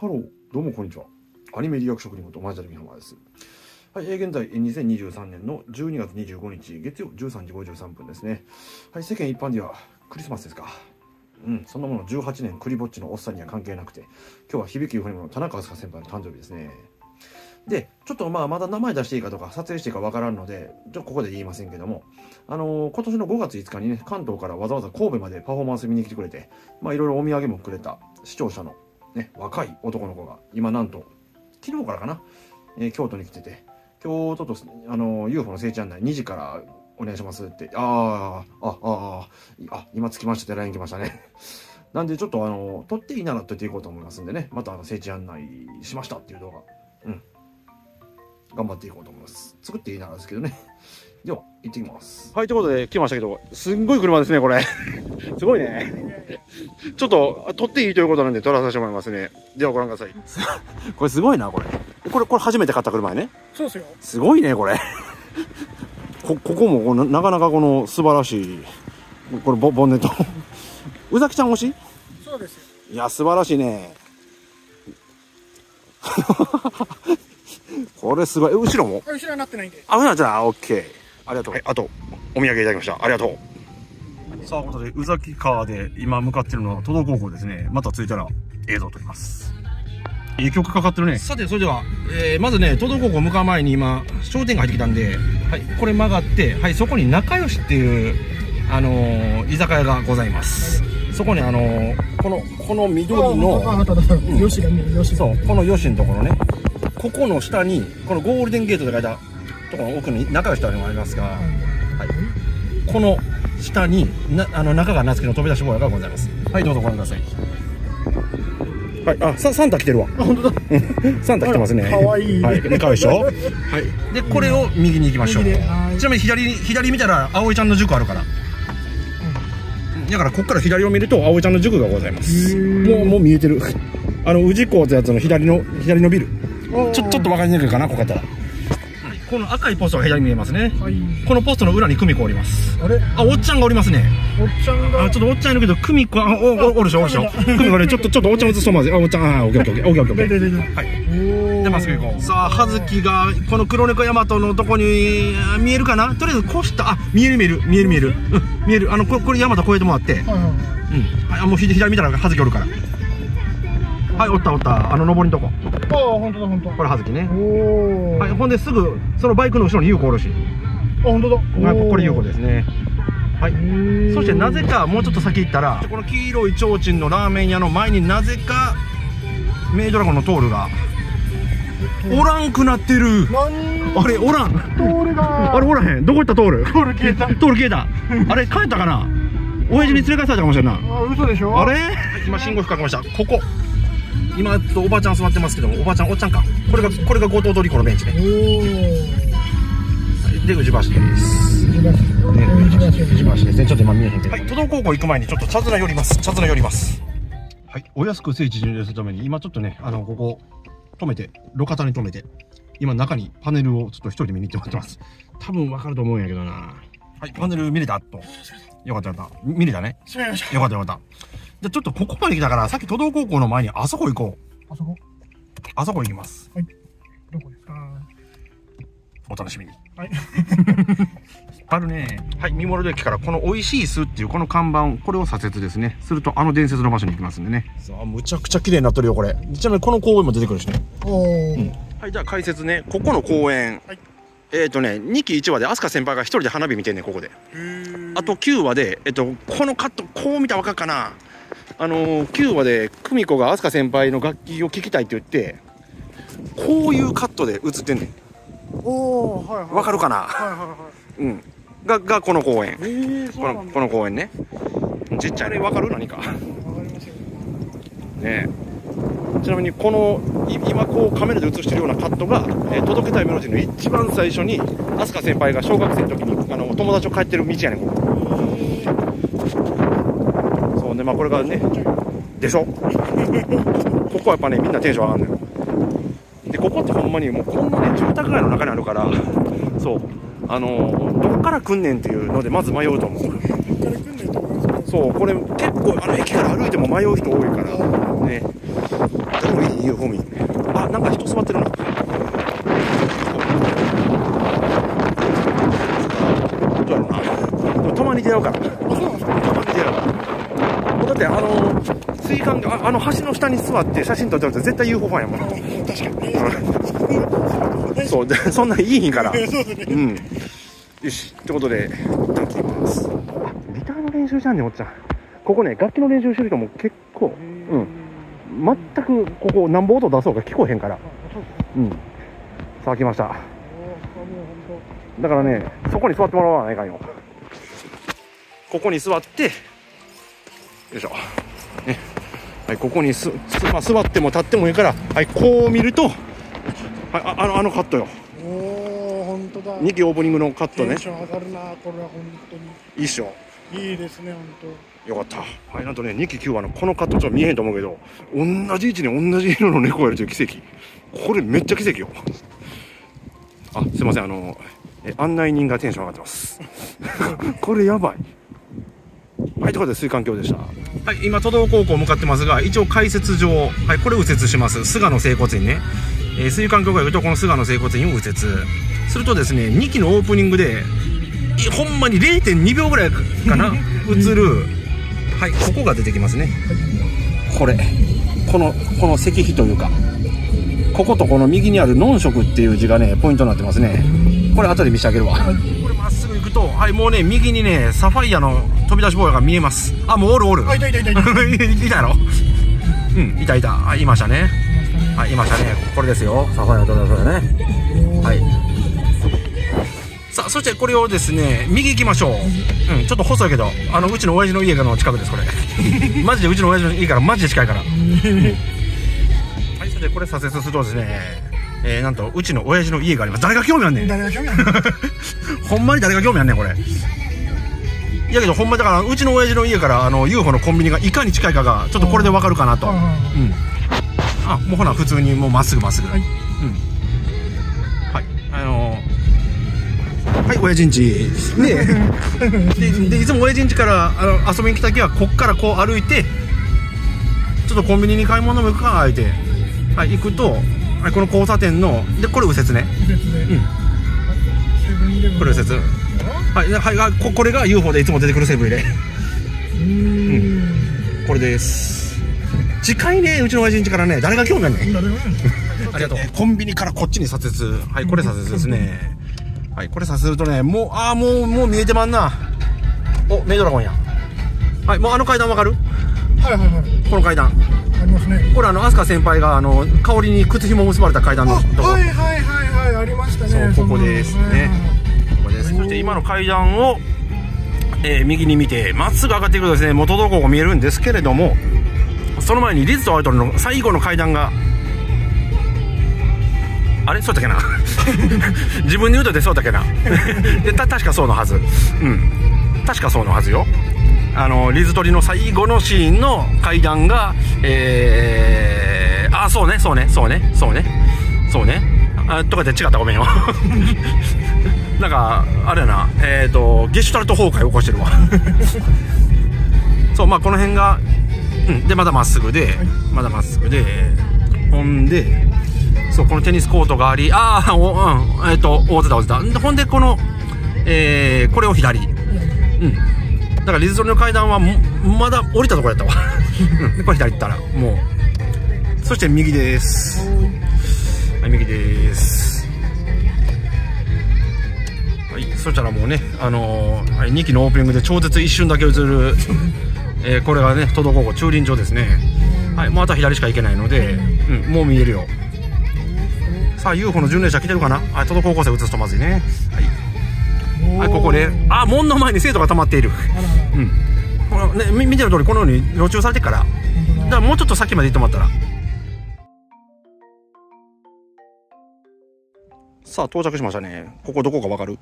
ハロー、どうもこんにちは。アニメリアク職人ことマジャルミハマです。はい、現在2023年の12月25日月曜13時53分ですね。はい、世間一般ではクリスマスですか。うん、そんなもの18年クリぼっちのおっさんには関係なくて、今日は響き UFO の田中飛鳥先輩の誕生日ですね。で、ちょっとまだ名前出していいかとか撮影していいかわからんので、ここで言いませんけども、今年の5月5日にね、関東からわざわざ神戸までパフォーマンス見に来てくれて、いろいろお土産もくれた視聴者のね、若い男の子が、今なんと、昨日からかな、京都に来てて、京都と、UFO の聖地案内2時からお願いしますって、今着きましたって LINE 来ましたね。なんでちょっと撮っていいなら撮っていこうと思いますんでね、また聖地案内しましたっていう動画、うん。頑張っていこうと思います。作っていいならですけどね。では、行ってきます。はい、ということで来ましたけど、すんごい車ですね、これ。すごいね。ちょっと、撮っていいということなんで撮らさせてもらいますね。ではご覧ください。これすごいな、これ。これ初めて買った車やね。そうですよ。すごいね、これ。ここもなかなかこの素晴らしい、これボンネット。宇崎ちゃん推し？そうですよ。いや、素晴らしいね。これすごい。後ろも後ろになってないんで。あ、なっちゃう。オッケー。ありがとう。はい、あと、お土産いただきました。ありがとう。さあ、ということで、宇崎川で今向かってるのは、都道高校ですね。また着いたら映像を撮ります。いい曲かかってるね。さて、それでは、まずね、都道高校向かう前に今、商店街入ってきたんで、はい、これ曲がって、はい、そこに仲良しっていう、居酒屋がございます。そこにこの緑の、よしが見える、よし。そう、このよしのところね。ここの下に、このゴールデンゲートで書いたところの奥に仲良しとありますが、はい、この下に中川夏樹の飛び出し坊やがございます。はい、どうぞご覧ください。はい、あ、サンタ来てるわ。あ、本当だ。サンタ来てますね。可愛い。はい、可愛いでしょ。はい。で、これを右に行きましょう。ちなみに左見たら葵ちゃんの塾あるから。だからここから左を見ると葵ちゃんの塾がございます。もう見えてる。宇治港ってやつの左のビル。ちょっと分かりにくいかな、ここだったら。この赤いポストが左に見えますね。このポストの裏に久美子おります。あれ、あ、おっちゃんがおりますね。おっちゃんが。あ、ちょっとおっちゃんいるけど、久美子、あ、おるでしょ、おるでしょ。久美子ね、ちょっとおっちゃん映すとまずい。あ、おっちゃん、あ、オッケー。はい。で、まっすぐ行こう。さあ、葉月が、この黒猫大和のとこに、見えるかな。とりあえず、こうした、あ、見える。うん、見える。これ大和越えてもらって。うん、あ、もう左見たら、葉月おるから。はい、おった、上りのとこ。ああ、ほんとだ。これ、葉月ね。はい、ほんですぐ、そのバイクの後ろに優子おるし。あ、ほんとだ。これ優子ですね。はい。そして、なぜか、もうちょっと先行ったら、この黄色い提灯のラーメン屋の前になぜか、メイドラゴンのトールが、おらんくなってる。あれ、おらん。トールが。あれ、おらへん。どこ行ったトール。トール消えた。あれ、帰ったかな。親父に連れ返されたかもしれんな。あ、嘘でしょ。あれ今、信号吹かけました。ここ。今ちょっとおばあちゃん座ってますけども、おっちゃんか。これが後藤トリコのベンチね。で宇治橋です。宇治橋ですね。ちょっと今見えへんけど。はい。都道高校行く前にちょっと茶綱寄ります。はい。お安く聖地巡礼するために今ちょっとね、ここ止めて路肩に止めて、今中にパネルをちょっと一人で見に行ってもらってます。多分わかると思うんやけどな。はい。パネル見れたっと。よかった。見れたね。よかった。じゃ、ちょっとここまで来たから、さっき都道高校の前にあそこ行こう。あそこ行きます。はい。どこですか？お楽しみに。はい。引っ張るね。はい。三諸駅からこの美味しい巣っていうこの看板、これを左折ですね。すると伝説の場所に行きますんでね。さあ、むちゃくちゃ綺麗になってるよ、これ。ちなみにこの公園も出てくるしね。はい、じゃあ解説ね。ここの公園。はい。2期1話で飛鳥先輩が一人で花火見てんねん、ここで。あと9話で、このカット、こう見たらわかるかな。9話で久美子が飛鳥先輩の楽器を聴きたいって言ってこういうカットで映ってんねん。おー、はいはい、わかるかな。はい、うん、がこの公園、この公園ね。ちっちゃいね。わかる。何かわかりますよね。ちなみにこの今こうカメラで映してるようなカットが「届けたいメロディー」の一番最初に飛鳥先輩が小学生の時に友達を帰ってる道やねん、ここ。でまあこれがねでしょ。ここはやっぱねみんなテンション上がるのよ。でここってほんまにもうこんなね住宅街の中にあるから、そうどっから来んねんっていうのでまず迷うと思う。そうこれ結構駅から歩いても迷う人多いからね。もいい UFO 民。あ、なんか人座ってるな。どうやろうな。でもたまに出会うから。たまに出会うから。もうだって水管があの橋の下に座って写真撮ってる人絶対 UFO ファンやもん。確かに。そうでそんなんいいひんから。うん。よしってことで一旦切ります。ギターの練習じゃんねおっちゃん。ここね楽器の練習してる人も結構。うん。全くここなんぼ音出そうか聞こえへんから、うん、さあ来ました。だからね、そこに座ってもらわないかんよ。ここに座って、よいしょ、ね、はい、ここにまあ、座っても立ってもいいから、はい、こう見ると、はい、あのカットよ。おお、本当だ。2期オープニングのカットね。テンション上がるな、これは本当に。いいっしょ。いいですね、本当。よかった。はい、なんとね、2期9話のこのカットちょっと見えへんと思うけど、同じ位置に同じ色の猫がいるという奇跡。これめっちゃ奇跡よ。あ、すいません、案内人がテンション上がってます。これやばい。はい、ということで、水管橋でした。はい、今、都道高校向かってますが、一応解説上、はい、これ右折します。菅野整骨院ね。水管橋がいると、この菅野整骨院を右折。するとですね、2期のオープニングで、ほんまに 0.2 秒ぐらいかな、映る。はい、ここが出てきますね。これこの石碑というか、こことこの右にある「農食」っていう字がねポイントになってますね。これ後で見せてあげるわ。これまっすぐ行くと、はい、もうね右にねサファイアの飛び出し坊やが見えます。あ、もうおるいたいたいたいたいたやろ。うん、いたいた、はい、いましたね、はい、いましたね。これですよ、サファイアの飛び出し坊やね。はい、そしてこれをですね、右行きましょう。うん、ちょっと細いけど、うちの親父の家の近くです、これ。マジでうちの親父の家から、マジで近いから。はい、それでこれ左折するとですね、なんと、うちの親父の家があります。誰が興味あんねん。誰が興味あんねん。ほんまに誰が興味あんねん、これ。いやけど、ほんまだから、うちの親父の家から、UFO のコンビニがいかに近いかが、ちょっとこれでわかるかなと。うん。あ、もうほな、普通にもうまっすぐ。はい、うん。はい、はい、親父んちでいつも親父んちから遊びに来た時はこっからこう歩いて、ちょっとコンビニに買い物も行くかあえて、はい、行くと、はい、この交差点ので、これ右折ね、これ右折、はい、はい、これが UFO でいつも出てくるセブン入れ、うん、これです。近いね、うちの親父んちからね。誰が興味あるね。ありがとう。コンビニからこっちに左折、はい、これ左折ですね。はい、これさするとね、もう、ああ、もう見えてまんな。お、メイドラゴンや。はい、もうあの階段わかる？はいはいはい。この階段。ありますね。これ飛鳥先輩が香りに靴紐結ばれた階段のとこ。はいはいはいはい、ありましたね。そう、ここですね。ここです。そして今の階段を右に見て、まっすぐ上がっていくとですね、元どこが見えるんですけれども、その前にリズとアイドルの最後の階段が。あれそうだっけな。自分に言うとでそうだっけな。で確かそうのはず。うん。確かそうのはずよ。リズトリの最後のシーンの階段が、あ、そうね。あ、とかで違った、ごめんよ。なんかあれやな、ゲシュタルト崩壊起こしてるわ。そう、まあこの辺が、うん、でまだまっすぐで、はい、まだまっすぐで、ほんで。そう、このテニスコートがあり、ああ、うん、大津だ。ほんで、この、これを左。うん。だから、リズトリの階段は、まだ降りたところやったわ。うん。これ左行ったら、もう。そして、右です。はい、右です。はい、そしたらもうね、2期のオープニングで超絶一瞬だけ映る、これがね、都道高校駐輪場ですね。はい、もうあとは左しか行けないので、うん、もう見えるよ。さあ UFO の巡礼者来てるかな。あ、都道高校生映すとまずいね。はい、はい、ここね、あ、門の前に生徒が溜まっている。うん、このね、見ての通りこのように路駐されてから、だからもうちょっと先まで行ってもらったら。さあ到着しましたね。ここどこかわかる？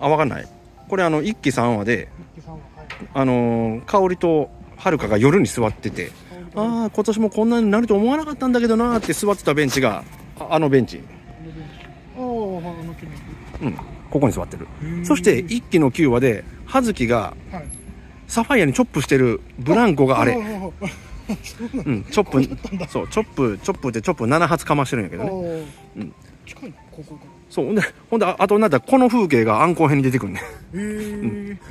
あ、わかんない。これ1期3話で、香織と遥が夜に座ってて。ああ、今年もこんなになると思わなかったんだけどなーって座ってたベンチが、あのベンチ、うん、ここに座ってる。そして1期の9話で葉月がサファイアにチョップしてるブランコがあれ、うん、チョップでチョップ7発かましてるんやけどね。うん、近いな、ここが。そう、ほんで、あと、なんだ、この風景が暗号編に出てくるね。へぇ、うん、だか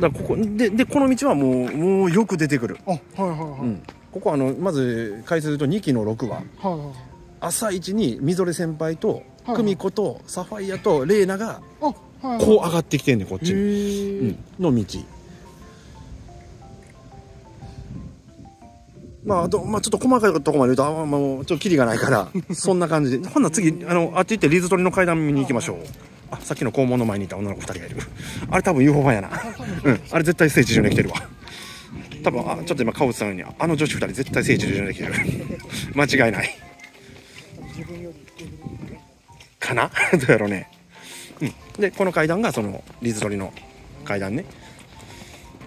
らここ、で、この道はもうよく出てくる。あ、はいはいはい。うん、ここまず、解説すると2期の6話。はいはい。朝一に、みぞれ先輩と、久美子と、サファイアと、レイナが、こう上がってきてんね、こっちに。の道。まあ、あと、まあ、ちょっと細かいとこまで言うと、あ、もう、ちょっとキリがないから、そんな感じで。ほんなら次、あっち行って、リズ取りの階段見に行きましょう。あ、さっきの校門の前にいた女の子2人がいる。あれ多分 UFO ファンやな。うん、あれ絶対聖地巡礼来てるわ。多分、ちょっと今、川内さんに、あの女子2人絶対聖地巡礼来てる。間違いない。かなどうやろうね。うん。で、この階段が、その、リズ取りの階段ね。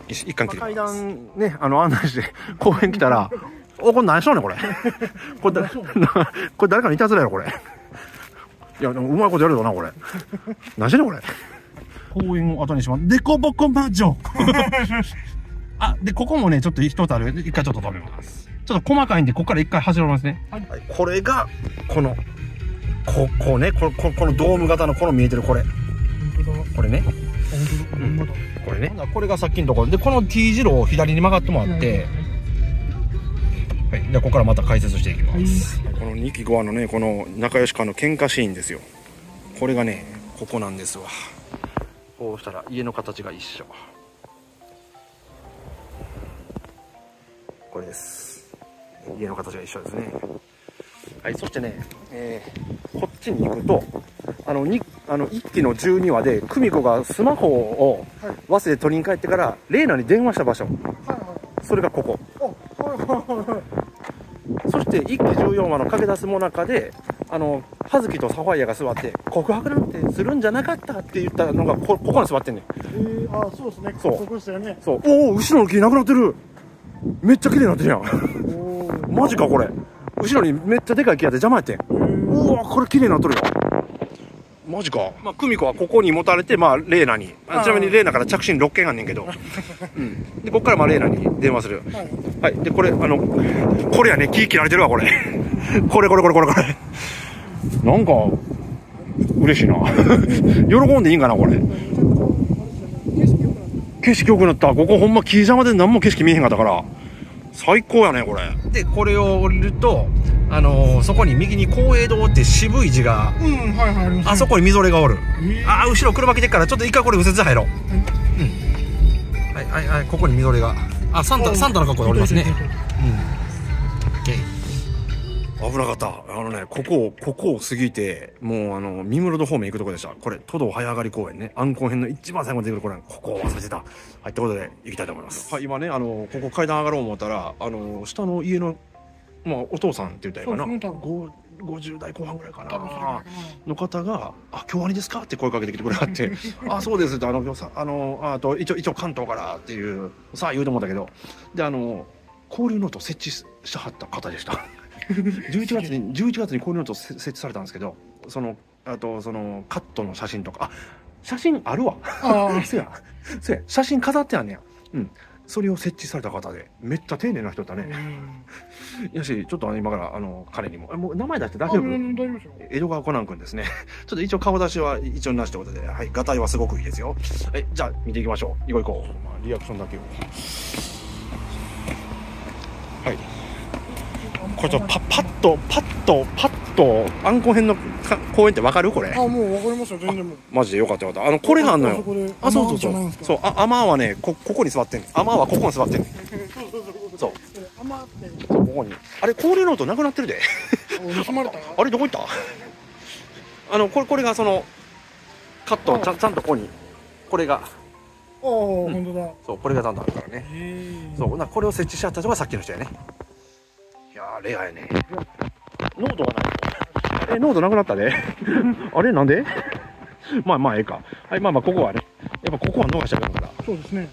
一貫切ります。階段ね、案内して、公園来たら、お、これ何しようね、これ。これ誰かにいたずらやろ、これ。いや、でもうまいことやるよな、これ。何してんの、これ。公園を後にします。でこぼこ魔女。あ、で、ここもね、ちょっと一つある。一回ちょっと食べます。ちょっと細かいんで、ここから一回走りますね。はい、これが、この、こうね、このドーム型の、この見えてる、これ。これね。これね、これがさっきのところで、この T 字路を左に曲がってもらって、はい、でここからまた解説していきます。この2期5話のね、この仲良し間の喧嘩シーンですよ。これがね、ここなんですわ。こうしたら家の形が一緒。これです。家の形が一緒ですね。はい、そしてね、こっちに行くと、1期の12話で、久美子がスマホを忘れて取りに帰ってから、玲奈に電話した場所。それがここ。そして、1期14話の駆け出すもなかで、葉月とサファイアが座って、告白なんてするんじゃなかったって言ったのが、ここに座ってんねん。ああ、そうですね。そう。ここでしたよね。そう。おお、後ろの木なくなってる。めっちゃ綺麗になってるやん。マジか、これ。後ろにめっちゃでかい木やって邪魔やってん。うわ、これ綺麗になっとるよ。マジか。まあ、久美子はここに持たれて、まあ、レイナに。ちなみにレイナから着信6件あんねんけど。うん。で、こっからまあ、レイナに電話する。はい。で、これ、これやね、木切られてるわ、これ。これ。なんか、嬉しいな。喜んでいいんかな、これ。景色良くなった。ここほんま木邪魔で何も景色見えへんかったから。最高やね、これ。で、これを降りると、そこに右に公営堂って渋い字が、あそこにみぞれがおる。ああ、後ろ車来てっから、ちょっと一回これ右折入ろう。うん。はい、ここにみぞれが。あ、サンタの格好でおりますね。危なかった。ここを過ぎて、もう三室戸方面行くとこでした。これ、都道早上がり公園ね。暗号編の一番最後に出てくる公園。ここを忘れてた。はい、ということで、行きたいと思います。はい、今ね、ここ階段上がろう思ったら、下の家の、まあ、お父さんって言ったらいいかな。50代後半ぐらいかな。の方が、あ、京アニですかって声かけてきてくれはって、あ、そうですって、一応関東からっていう、さあ言うと思ったけど、で、交流ノート設置したはった方でした。11月にこういうのと設置されたんですけど、そのカットの写真とか、あ、写真あるわ。そうや、写真飾ってあんねや。うん。それを設置された方で、めっちゃ丁寧な人だね。よし、ちょっと今から彼にも、もう名前出して大丈夫？大丈夫ですよ。江戸川コナン君ですね。ちょっと一応顔出しは一応なしということで、はい、ガタイはすごくいいですよ。はい、じゃあ見ていきましょう。行こう。まあリアクションだけを。はい。これちょっとパッと暗号編の公園ってわかる？これ。あ、もうわかりました。全然もう。マジでよかったよかった。これがあんのよ。あ、そう。そう、アマーはね、ここに座ってんね。アマーはここに座ってんね。そう。アマーって。ここに。あれ、交流ノートなくなってるで。あれ、どこ行った？これがその、カット、ちゃんとここに。これが。おお、本当だ。そう、これがちゃんとあるからね。そう、これを設置しちゃった人がさっきの人やね。レアやね。ノートがない。ノートなくなったで。あれなんで？まあええか。はい、まあここはね。やっぱここは逃しちゃうから。そうですね。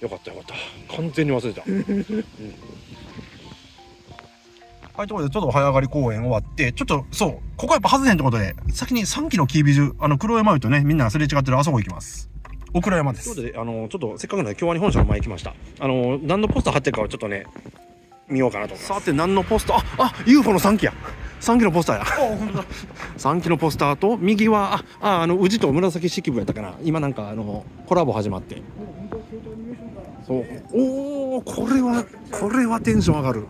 よかった。完全に忘れた。はい、ということでちょっと早上がり公演終わって、ちょっとそうここはやっぱ外れへんってことで、先に3期のキービジュ黒山湯とねみんなすれ違ってるあそこ行きます。大倉山です。ということでちょっとせっかくなので京アニ本社の前行きました。何のポスター貼ってるかはちょっとね。見ようかなと思います。さて何のポスター、UFO の3期や、3期のポスターや、3期のポスターと右は宇治と紫式部やったかな、今なんかコラボ始まって、そう、おお、これはテンション上がる。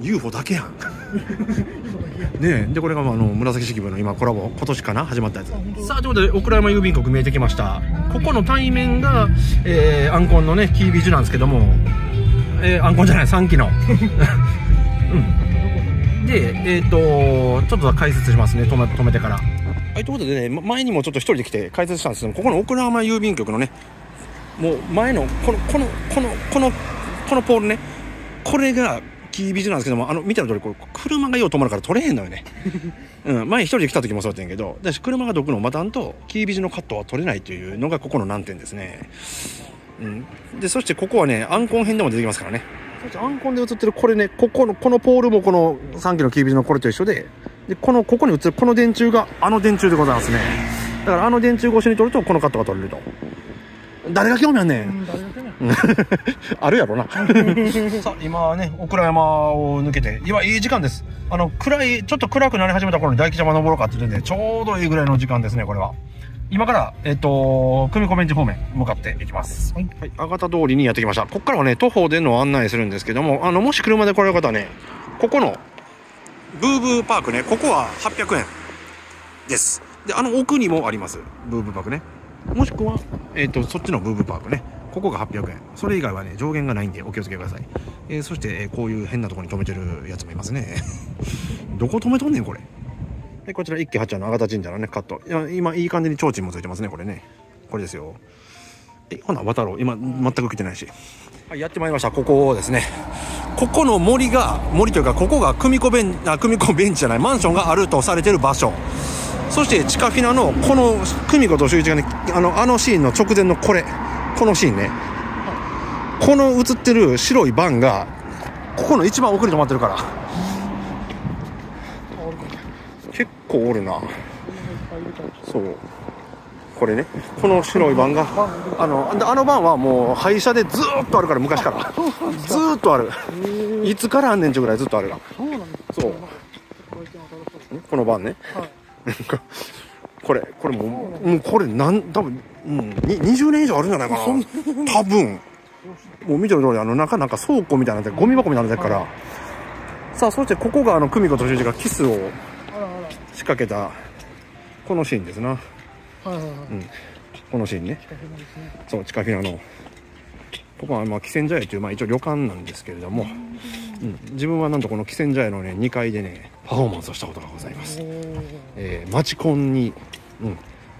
UFO だけやんねえ。でこれが紫式部の今コラボ今年かな始まったやつ。さあということで奥良山郵便局見えてきました。ここの対面が、アンコンのねキービジュなんですけども、アンコンじゃない3期のうん、でちょっと解説しますね、止めてから。はいということでね、前にもちょっと一人で来て解説したんですけども、ここの奥良山郵便局のねもう前のこのポールね、これがキービジュなんですけども、見ての通りこれ車がよう止まるから取れへんのよねうん、前一人で来た時もそうだったんやけど、だし車がどくのを待たんとキービジュのカットは取れないというのがここの難点ですね。うん、でそしてここはねアンコン編でも出てきますからね。そしてアンコンで映ってるこれね、このポールもこの3基のキービジュのこれと一緒で、ここに映るこの電柱が電柱でございますね。だから電柱越しに撮るとこのカットが取れると。誰が興味あんねんあるやろなさあ今はね奥良山を抜けて今いい時間です。ちょっと暗くなり始めた頃に大吉山登ろうかって言ってね、ちょうどいいぐらいの時間ですね。これは今から組子ベンチ方面向かっていきます。はい、はい、あがた通りにやってきました。ここからはね徒歩での案内するんですけども、もし車で来られる方はね、ここのブーブーパークね、ここは800円です。で奥にもありますブーブーパークね、もしくは、そっちのブーブーパークね、ここが800円、それ以外はね上限がないんでお気をつけください。そして、こういう変なところに止めてるやつもいますねどこ止めとんねんこれ。でこちら一騎八鳥のあがた神社のねカット、今いい感じに提灯もついてますね。これね、これですよ。ほな渡ろう、今全く来てないし。はい、やってまいりました。ここですね、ここの森というか、ここが組子ベンチじゃない、マンションがあるとされてる場所。そして地下フィナのこの久美子と秀一がねシーンの直前のこのシーンね、この映ってる白いバンがここの一番奥に止まってるから、結構おるな。そう、これね、この白いバンがバンはもう廃車でずーっとあるから、昔からずーっとある、いつからあんねんちゅうぐらいずっとあるが、そう、このバンねこれもうこれ多分、20年以上あるんじゃないかな多分。もう見てる通り中なんか倉庫みたいなゴミ箱みたいになってるから、はい、さあそしてここが久美子と秀一がキスを仕掛けたこのシーンですな。このシーンね、そう地下フィナのここはまあ汽船茶屋という、一応旅館なんですけれども、自分はなんとこの汽船茶屋のね2階でねパフォーマンスをしたことがございます。街コンに、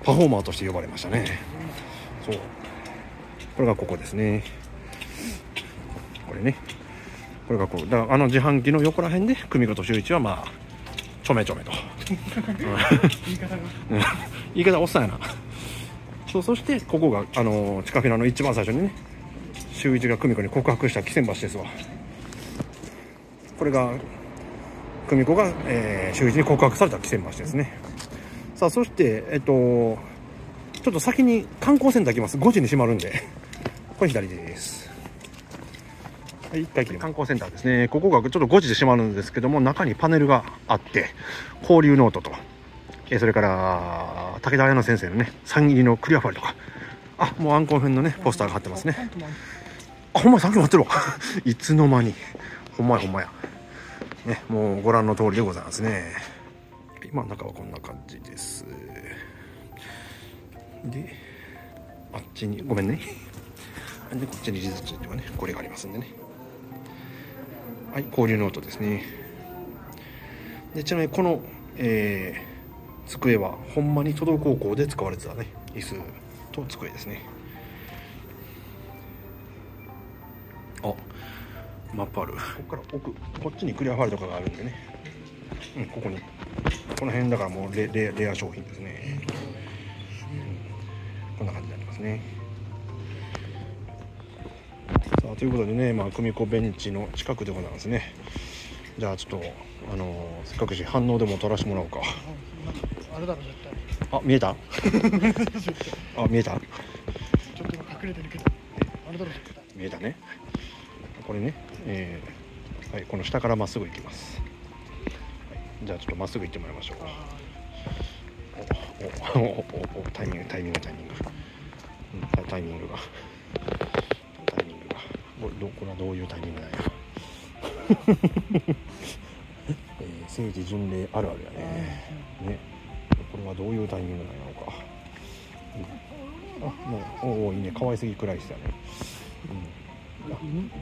パフォーマーとして呼ばれましたね。そう、これがここですね。これね、これがこうだから自販機の横ら辺で久美子と秀一はちょめちょめと言い方おっさんやな。そう、そしてここが地下フィナの一番最初にね秀一が久美子に告白した汽船橋ですわ。これが久美子が、秀一に告白された汽船橋ですね。さあそしてちょっと先に観光センター行きます。5時に閉まるんでこれ左です。はい、1回切ります。観光センターですね。ここがちょっと5時で閉まるんですけども、中にパネルがあって交流ノートと、それから武田綾乃先生のねサイン入りのクリアファイルとか、もうアンコン編のねポスターが貼ってますね。ほんまや、さっきも貼ってるわいつの間に、ほんまやね、もうご覧の通りでございますね。今中はこんな感じです。であっちにごめんねでこっちにリゾットとかね、これがありますんでね。はい、交流ノートですね。でちなみにこの、机はほんまに都道高校で使われてたね椅子と机ですね。マップある。ここから奥、こっちにクリアファイルとかがあるんでね、ここにこの辺だからもうレア商品ですね、こんな感じになりますね。さあということでね、組子ベンチの近くでございますね。じゃあちょっとせっかくし反応でも撮らせてもらおうか。あれだろ絶対。見えた見えた、ちょっと隠れてるけどあれだろ絶対見えたね。これねはい、この下からまっすぐ行きます、はい、じゃあちょっとまっすぐ行ってもらいましょう。おタイミング、うん、タイミングがこれはどういうタイミングなんや聖地巡礼あるあるや ね、これはどういうタイミングなのか、うん、あもういいね、可愛すぎくらいですよね、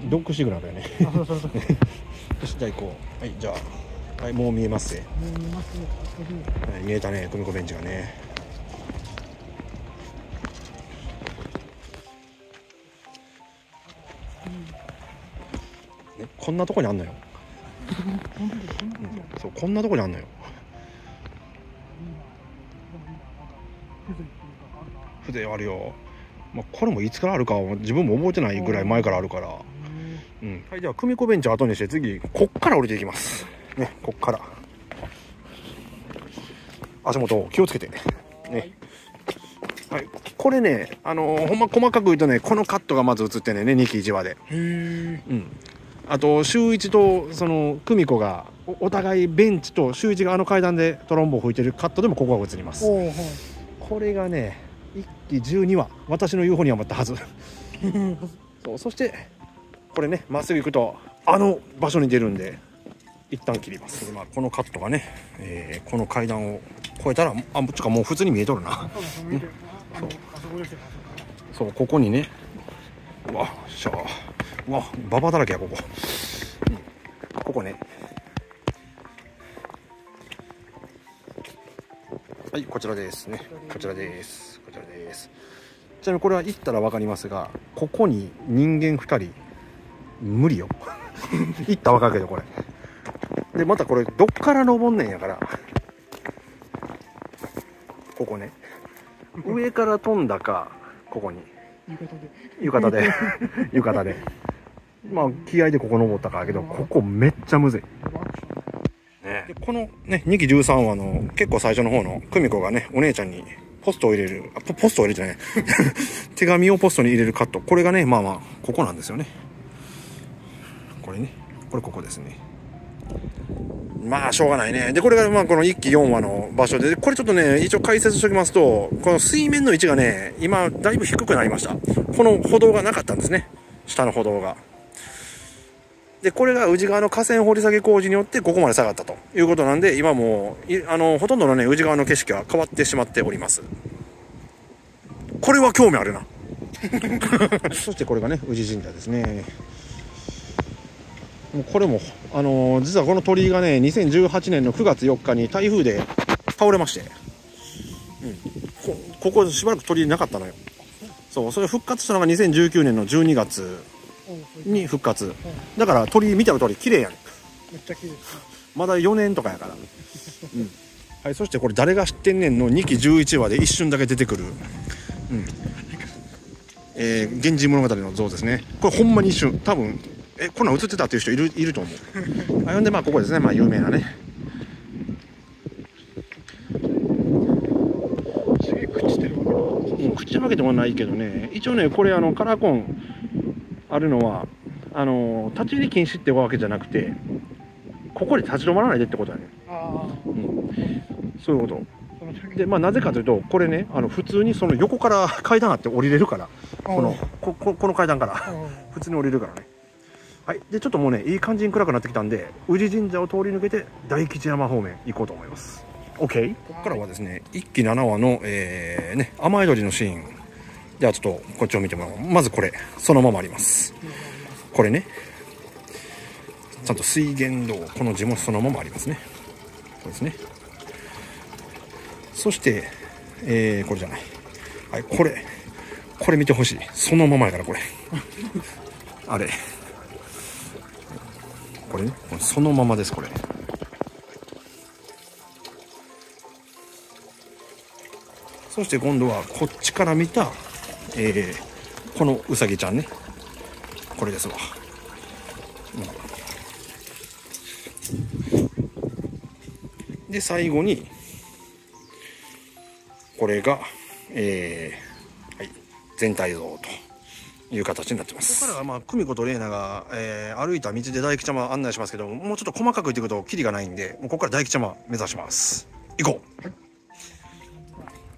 うん、ドッグシグナルやねそしたら行こう、はい、じゃあ、はい、もう見えますね、はい、見えたね、組子ベンチがね、こんなとこにあんのよそう、こんなとこにあんのよ。風情あるよ、まあ、これもいつからあるか自分も覚えてないぐらい前からあるから、うん、はい、では組子ベンチを後にして次こっから降りていきますね。こっから足元気をつけてね、はい、これね、ほんま細かく言うとね、このカットがまず映ってね、2期1話で、へー、うん、あと秀一とその久美子が お互いベンチと秀一があの階段でトロンボを吹いてるカットでもここが映ります、はい、これがね1期12話、私の UFO には余ったはずそしてこれね、まっすぐ行くとあの場所に出るんで一旦切ります、まあ、このカットがね、この階段を越えたら、あ、ちょっともう普通に見えとるな、そう、ここにね、うわっしゃー、うわ、ババだらけやここ、うん、ここね、はい、こちらですね、こちらです。ちなみにこれは行ったら分かりますが、ここに人間2人無理よ行ったら分かるけど、これでまたこれどっから登んねんやから、ここね、上から飛んだか、ここに浴衣でまあ気合でここ登ったからけど、ここめっちゃむずい、ね、でこのね2期13話の結構最初の方の久美子がね、お姉ちゃんにポストを入れる、あ、ポストを入れてね手紙をポストに入れるカット、これがね、まあまあここなんですよね、これね、これここですね、まあしょうがないね。でこれがまあこの1期4話の場所で、これちょっとね一応解説しておきますと、この水面の位置がね今だいぶ低くなりました。この歩道がなかったんですね、下の歩道が。でこれが宇治川の河川掘り下げ工事によってここまで下がったということなんで、今もうほとんどのね宇治川の景色は変わってしまっております。これは興味あるなそしてこれがね宇治神社ですね。これも実はこの鳥居がね2018年の9月4日に台風で倒れまして、うん、ここしばらく鳥居なかったのよ。そう、それ復活したのが2019年の12月に復活だから、鳥居見てる通り綺麗やねめっちゃ綺麗まだ4年とかやから、うん、はい、そしてこれ誰が知ってんねんの2期11話で一瞬だけ出てくる、うん、源氏物語の像ですね。これほんまに一瞬、多分こんなん映ってたっていう人いると思うあ、ほんでまあここですね、まあ有名なね、すげえ口してるわけ、うん、口分けてもないけどね、一応ねこれカラーコンあるのは立ち入り禁止ってわけじゃなくて、ここで立ち止まらないでってことだね、うん、そういうことで、まあなぜかというとこれね普通にその横から階段あって降りれるから、この階段から普通に降りるからね。はい、でちょっともうねいい感じに暗くなってきたんで、宇治神社を通り抜けて大吉山方面行こうと思います。 OK、 ここからはですね1期7話の、ね、雨宿りのシーン。じゃあちょっとこっちを見てもらおう。まずこれそのままあります。これねちゃんと水源道、この字もそのままありますね。これですね。そして、これじゃない、はい、これ見てほしい、そのままやからこれあれこれね、これそのままです。これそして今度はこっちから見た、このうさぎちゃんね、これですわ、うん、で最後にこれが、はい、全体像という形になってます。ここからは久美子と玲奈が、歩いた道で大吉様案内しますけども、もうちょっと細かく言っていくとキリがないんで、もうここから大吉様目指します。行こ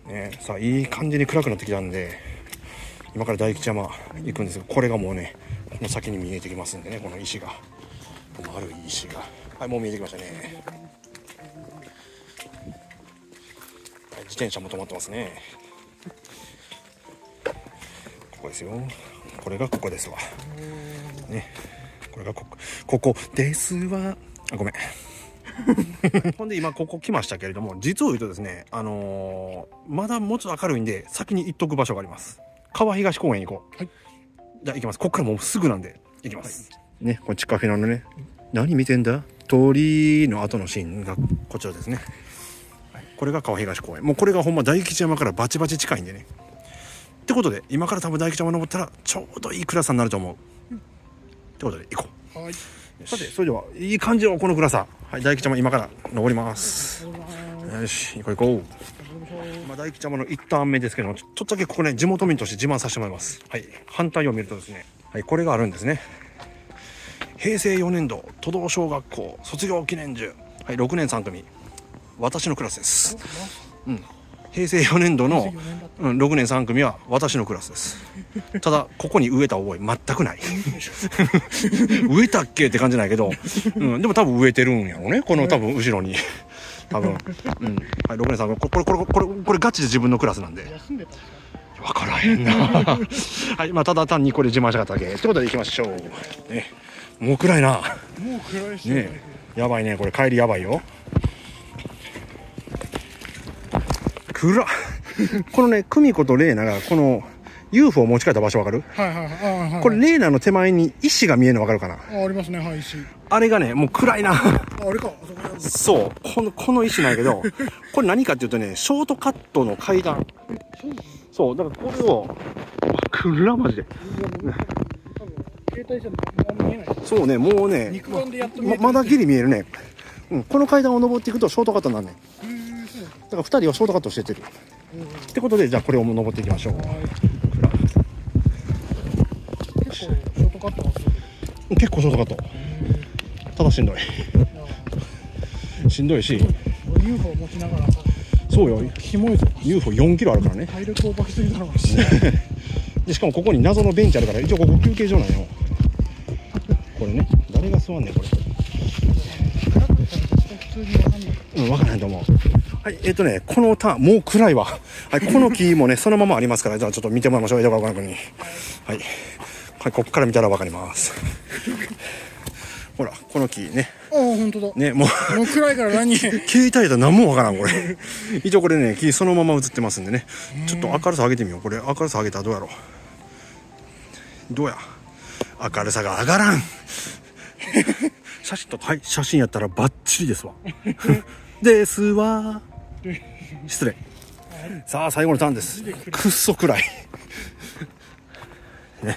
う、さあいい感じに暗くなってきたんで、今から大吉山行くんですが、これがもうね、この先に見えてきますんでね、この石が、丸い石が、はい、もう見えてきましたね。はい、自転車も止まってますね。ここですよ。これがここですわ。ね、これがここですわ。あ、ごめん。ほんで今ここ来ましたけれども、実を言うとですね、まだもうちょっと明るいんで、先に行っとく場所があります。川東公園行こう。はい、じゃあ行きます。こっからもうすぐなんで行きます。はい、ね、こっちカフェなのね。何見てんだ？鳥の後のシーンがこちらですね。はい、これが川東公園。もうこれがほんま大吉山からバチバチ近いんでね。ってことで今から多分大吉山登ったらちょうどいい暗さになると思う。ってことで行こう。はい。さてそれではいい感じよこの暗さ。はい、大吉山今から登ります。よし、行こう行こう。まあ大吉山の一旦目ですけども、ちょっとだけここね、地元民として自慢させてもらいます。はい、反対を見るとですね、はい、これがあるんですね。平成4年度都道小学校卒業記念樹、はい、6年3組私のクラスです。うん、平成4年度の、6年3組は私のクラスです。ただここに植えた覚え全くない。植えたっけって感じないけど、でも多分植えてるんやろうね、この多分後ろに。多分、うん、はい、6年さん、これガチで自分のクラスなんで。分からへんな。はい、まあただ単にこれ自慢したかっただけ。ってことで行きましょう。ね、もう暗いな。もう暗いし。ね、やばいね、これ帰りやばいよ。暗。このね、久美子と玲奈がこの UFO を持ち帰った場所わかる？はいはいはいはい。これ玲奈の手前に石が見えるのわかるかな？ありますね、はい、石。あれがね、もう暗いな。あれか。そう、この石なんやけど、これ何かっていうとね、ショートカットの階段。そう、だからこれを、暗マジで。そうね、もうね、まだギリ見えるね。うん、この階段を登っていくとショートカットになるね。だから2人はショートカットしてってる。ってことで、じゃあこれを登っていきましょう。結構ショートカット。結構ショートカット。ただしんどい。しんどいし、UFO 持ちながら、そうよ、キモいぞ。UFO4 キロあるからね。体力を爆睡だろうし。でしかもここに謎のベンチあるから、一応ここ休憩所なんよ。これね、誰が座んねんこれ。うん、分からないと思う。はい、ね、このターンもう暗いわ。はい、この木もね、そのままありますから、じゃあちょっと見てもらいましょう。江戸川君に。はい、はい、ここから見たらわかります。ほら、この木ね。ああ、本当だ。ね、もう暗いから何。携帯だ、何もわからん、これ。一応これね、木そのまま映ってますんでね。ちょっと明るさ上げてみよう、これ、明るさ上げたらどうやろう。どうや。明るさが上がらん。写真と、はい、写真やったらバッチリですわ。ですわ。失礼。さあ、最後のターンです。くっそ暗い。ね。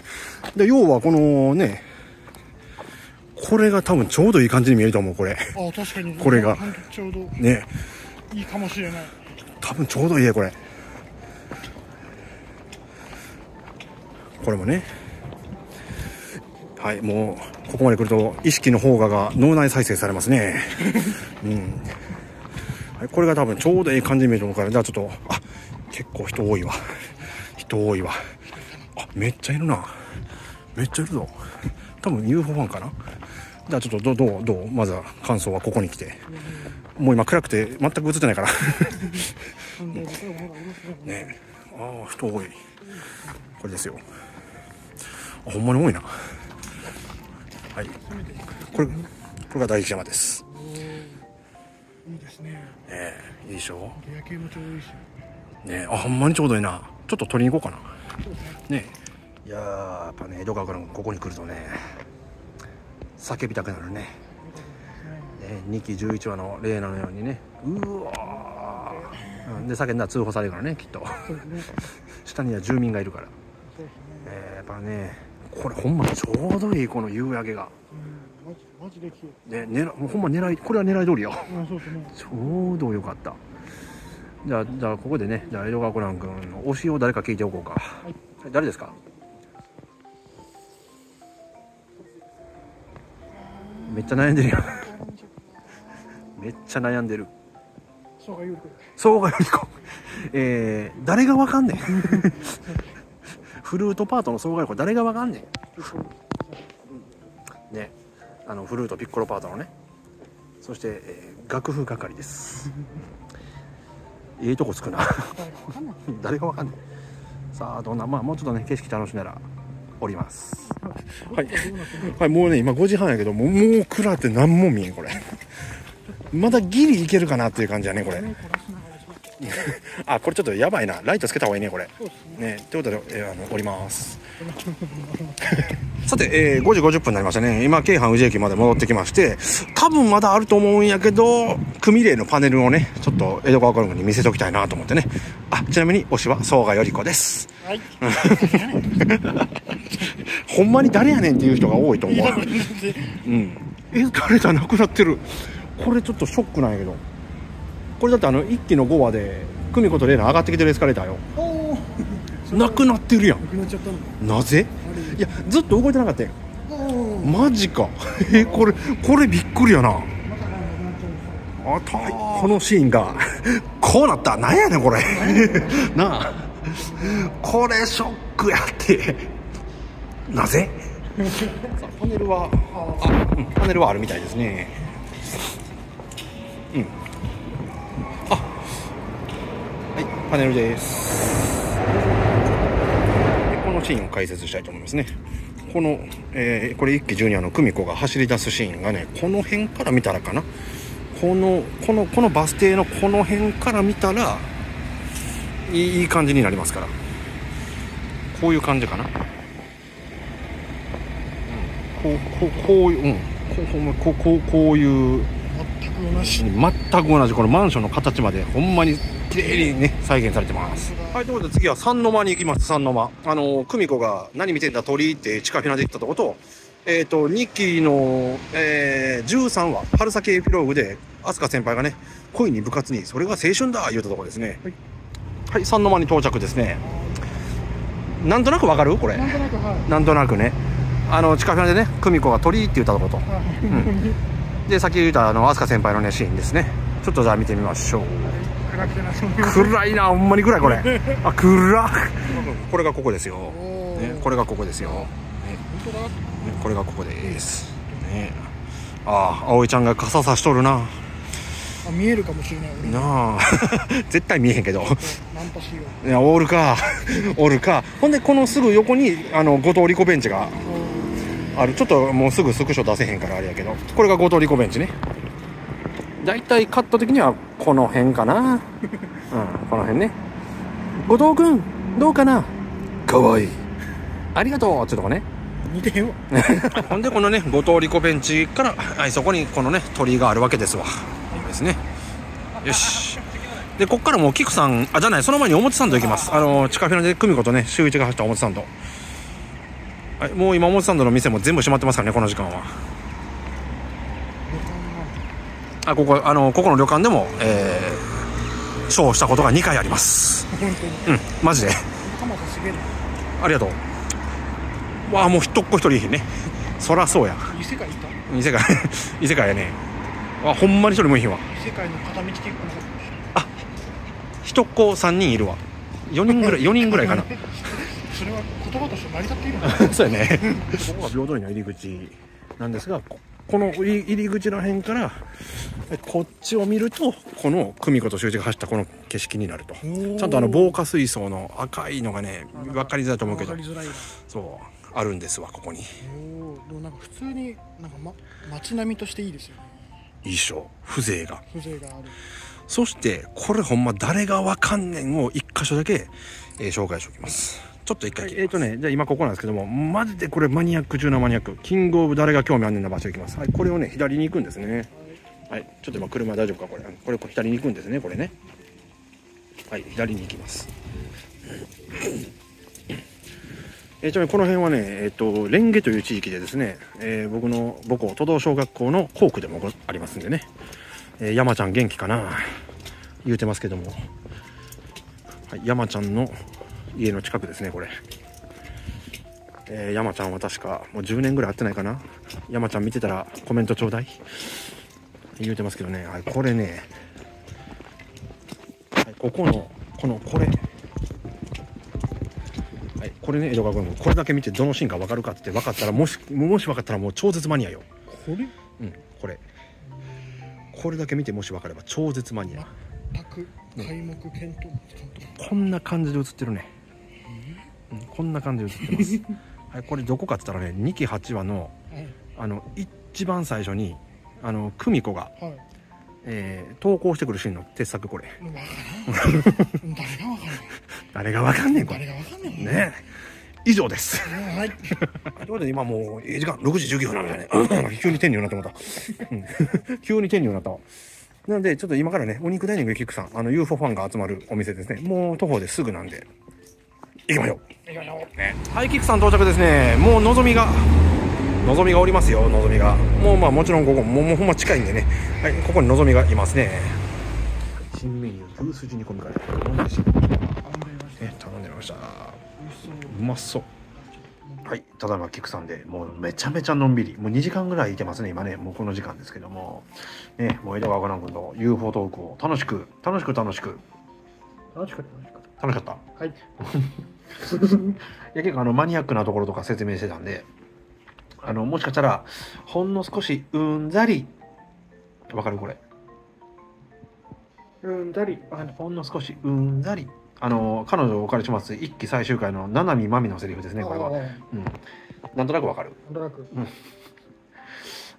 で、要はこのね。これが多分ちょうどいい感じに見えると思う、これ。ああ、確かに。これが。ちょうど。ね。いいかもしれない。多分ちょうどいいや、これ。これもね。はい、もう、ここまで来ると、意識の方が脳内再生されますね。うん。はい、これが多分ちょうどいい感じに見えると思うから、じゃあちょっと、あ、結構人多いわ。人多いわ。あ、めっちゃいるな。めっちゃいるぞ。多分 UFO ファンかな。じゃあちょっとどうまずは感想はここに来て、もう今暗くて全く映ってないから。ね、ああ人多い。これですよ。あ、ほんまに多いな。はい。これが大吉山です。いいですね。いいでしょ。夜景もちょうどいいし。ね、あ、ほんまにちょうどいいな。ちょっと撮りに行こうかな。ね。いやー、やっぱね、江戸川からここに来るとね、叫びたくなるね。2期11話の玲奈のようにね、うわーで叫んだら通報されるからね、きっと。下には住民がいるから、やっぱね、これほんまちょうどいい、この夕焼けが、ね、もうほんま狙い、これは狙い通りよ。ちょうどよかった。じゃあここでね、じゃあ江戸川コナン君の推しを誰か聞いておこうか。はい、誰ですか？めっちゃ悩んでるよめっちゃ悩んでる。そうがゆりこ、そうがゆりこ、誰がわかんねんフルートパートのそうがゆりこ誰がわかんねんね。フルートピッコロパートのね。そして、楽譜係ですいいとこつくな誰がわかんねん。さあどんな、まあもうちょっとね景色楽しんだらおりますはい、はい、もうね今5時半やけどもう暗って何も見えんこれまだギリいけるかなっていう感じやねこれあ、これちょっとやばいな、ライトつけた方がいいねこれね。ということで、おりますさて、5時50分になりましたね。今京阪宇治駅まで戻ってきまして、多分まだあると思うんやけど組例のパネルをねちょっと江戸川コルムに見せておきたいなと思ってね。あ、ちなみに推しは曽我より子です、はい、ほんまに誰やねんっていう人が多いと思ううん、誰だなくなってる。これちょっとショックなんやけど、これだって1期の5話で久美子と玲奈上がってきてるエスカレーターよなくなってるやん。 なぜいやずっと動いてなかったやん。マジかこれびっくりやなあたい。このシーンがこうなった、なんやねんこれなあこれショックやってなぜさあパネルはあるみたいですね。うん、あ、はい、パネルです。このシーンを解説したいと思いますね。この、これ1期12話の久美子が走り出すシーンがね、この辺から見たらかな、このバス停のこの辺から見たらいい感じになりますから、こういう感じかな。こういう。全く同じこのマンションの形までほんまに綺麗にね再現されてます。はい、ということで次は三の間に行きます。三の間、久美子が何見てんだ鳥って近くなで言ったとこと2期の、13話春先エピローグで飛鳥先輩がね恋に部活にそれが青春だ言うたとこですね。はい、はい、三の間に到着ですね。なんとなくわかるこれ、なんとなく、はい、なんとなくね近くでね久美子が鳥って言ったとこと、はいうんで、先言った飛鳥先輩のねシーンですね。ちょっとじゃあ見てみましょう。暗いな、ほんまに暗いこれあ、暗っこれがここですよ、ね、これがここですよ、ね、これがここです、ね、ああ、葵ちゃんが傘差しとるなあ。見えるかもしれない俺なあ絶対見えへんけどいや、おるかおるか。ほんで、このすぐ横に後藤莉子ベンチがある。ちょっともうすぐスクショ出せへんからあれやけど、これが後藤莉子ベンチね。だいたいカット的にはこの辺かなうん、この辺ね。後藤くんどうかな、かわいい、ありがとうってとこね。似てへんわほんでこのね後藤莉子ベンチから、はい、そこにこのね鳥居があるわけですわ。いいですね。よし、でこっからもう菊さん、あ、じゃない、その前に表参道行きます。地下フィナで久美子とね週一が走った表参道。はい、もう今表参道の店も全部閉まってますからねこの時間は。あ、ここここの旅館でもショーしたことが2回ありますうんマジでありがとう。わあ、もう一っ子一人いいねそらそうや、異世界いた、異世界やね。あ、ほんまに一人もいいわ。異世界の片道結構なかった。あ、一っ子3人いるわ。4人ぐらいかなそれは言葉として成り立っているのそうやねここが平等院の入り口なんですが、この入り口らへんからこっちを見るとこの久美子と修一が走ったこの景色になると。ちゃんと防火水槽の赤いのがね分かりづらいと思うけど、そうあるんですわここに。でもなんか普通になんか、街並みとしていいですよね。いいでしょ、風情がある。そしてこれほんま誰がわかんねんを1箇所だけ、紹介しておきます。ちょっと一回じゃあ今ここなんですけども、マジでこれマニアック中のマニアック、キングオブ誰が興味あんねんな場所行きます。はい、これをね左に行くんですね。はい、ちょっと今車大丈夫かこれ。これ左に行くんですねこれね。はい、左に行きます。この辺はね蓮華という地域でですね、僕の母校都道小学校の校区でもありますんでね。山ちゃん元気かな言うてますけども、はい、山ちゃんの家の近くですねこれ。山ちゃんは確かもう10年ぐらい会ってないかな。山ちゃん見てたらコメントちょうだい言うてますけどね、はい、これね、はい、ここのこのこれ、はい、これね江戸川君、これだけ見てどのシーンか分かるかって分かったら、もし分かったらもう超絶マニアよ。これ、うん、これだけ見てもし分かれば超絶マニア。全く開目検討、こんな感じで映ってるね。こんな感じで映ってます、はい、これどこかって言ったらね、2期8話の、はい、一番最初に久美子が、はい、投稿してくるシーンの鉄柵、これ誰がわかんねん、これね。以上ですということで、今もう時間6時19分なんだね急に天になってもらった急に天になったわ。なのでちょっと今からね、お肉ダイニングキックさん、UFO ファンが集まるお店ですね。もう徒歩ですぐなんで行きましょう、ね、はい、キックさん到着ですね。もうのぞみがおりますよ。のぞみがもう、まあもちろんここもうほんま近いんでね、はい、ここにのぞみがいますね。新メニュー牛すじ煮込みカレー頼んでみました。うまそう。はい、ただいまキックさんで、もうめちゃめちゃのんびり、もう2時間ぐらいいてますね今ね。もうこの時間ですけどもね、もう江戸川コナン君と UFO トークを楽しかった。はい。いや結構マニアックなところとか説明してたんで、もしかしたらほんの少しうんざりわかる、これうんざりほんの少しうんざり彼女をお借りします一期最終回の七海真美のセリフですね、これは、うん、なんとなくわかる、なんとなく、うん、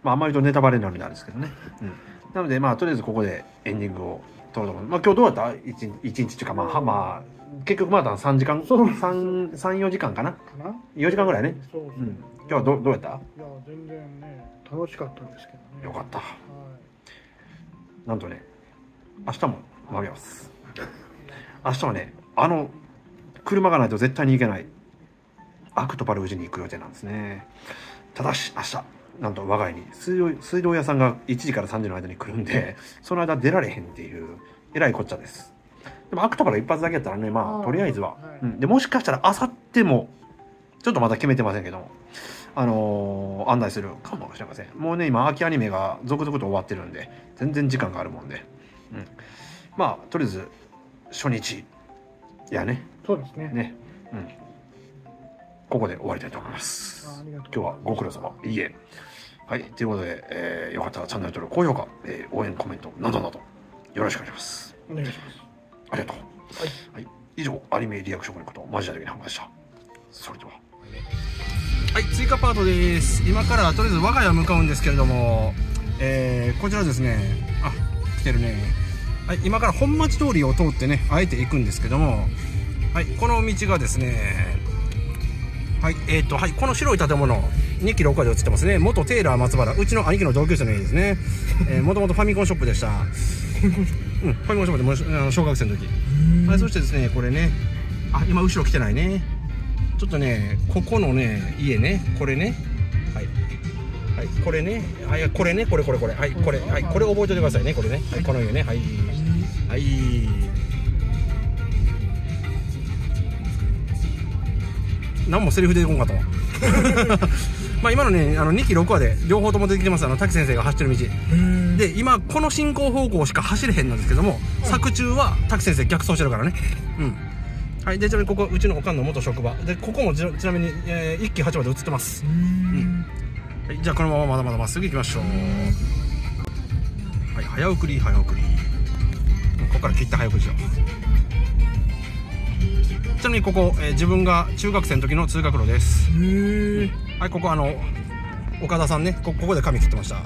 まああんまりとネタバレになるんですけどね、うん、なのでまあとりあえずここでエンディングを撮ろうと思います。まあ今日どうやった？一日っていうか、まあまあ結局まだ3、4時間かな、4時間ぐらいね。今日はどうやった？いや全然ね、楽しかったんですけどね。よかった。なんとね、明日も負けます。明日はね、車がないと絶対に行けないアクトパル宇治に行く予定なんですね。ただし明日なんと我が家に水道屋さんが1時から3時の間に来るんで、その間出られへんっていうえらいこっちゃです。でもアクトパラ一発だけやったらね、まあとりあえずは、はい、うん、でもしかしたらあさってもちょっとまだ決めてませんけども、案内するかもしれません。もうね今秋アニメが続々と終わってるんで全然時間があるもんで、うん、まあとりあえず初日やね、そうですね、ね、うん、ここで終わりたいと思います。今日はご苦労様。いいえ、はい、ということで、よかったらチャンネル登録、高評価、応援コメントなどなどよろしくお願いします。お願いします。ありがとう。はい、はい、以上アニメリアクションのことマジで話でした。それでは、はい、追加パートです。今からとりあえず我が家向かうんですけれども、こちらですね、あ、来てるね、はい、今から本町通りを通ってねあえて行くんですけども、はい、この道がですね、はい、はい、この白い建物2期6話で映ってますね。元テーラー松原、うちの兄貴の同級生の家ですねもともとファミコンショップでしたうん、ファミコンショップでも小学生の時、はい、そしてですね、これね、あ、今後ろ来てないね、ちょっとねここのね家ね、これね、はい、はい、これね、はい、これね、これはい、これ、はい、これ覚えておいてくださいね、これね、はい、この家ね、はい、はい、何もセリフ出てこんかったわまあ今のね2期6話で両方とも出てきてます、滝先生が走ってる道で、今この進行方向しか走れへんなんですけども、作中は滝先生逆走してるからね、うん、はい、でちなみにここうちのおかんの元職場で、ここもちなみに、1期8話で映ってます、うん、はい、じゃあこのまままだまだまっすぐ行きましょう。はい、早送り、ここから切って早送りしよう。ちなみにここ、自分が中学生の時の通学路です。へえ、はい、ここ岡田さんね、ここで髪切ってました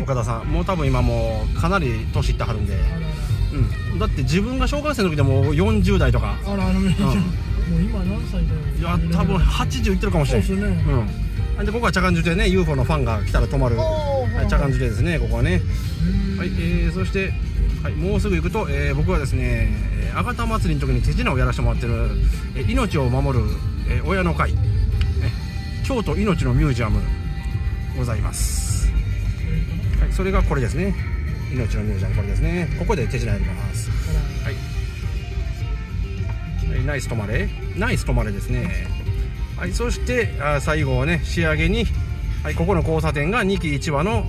岡田さん、もう多分今もうかなり年いってはるんで、うん、だって自分が小学生の時でも40代とか、あら、うん、もう今何歳だよ。いや多分80いってるかもしれない。うん、でここはチャカンジュ亭ね、 UFO のファンが来たら泊まる、はい、チャカンジュ亭ですね、ここはね、はい、そして、はい、もうすぐ行くと、僕はですね、あがた祭りの時に手品をやらせてもらってる、命を守る、親の会、京都命のミュージアムございます、はい、それがこれですね、命のミュージアム、これですね、ここで手品やります、はい、ナイス止まれですね。はい、そして最後はね、仕上げに、はい、ここの交差点が2期1話の、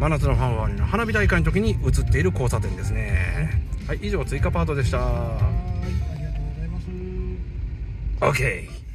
真夏のファンファーレの花火大会の時に映っている交差点ですね。はい、以上追加パートでした。OK。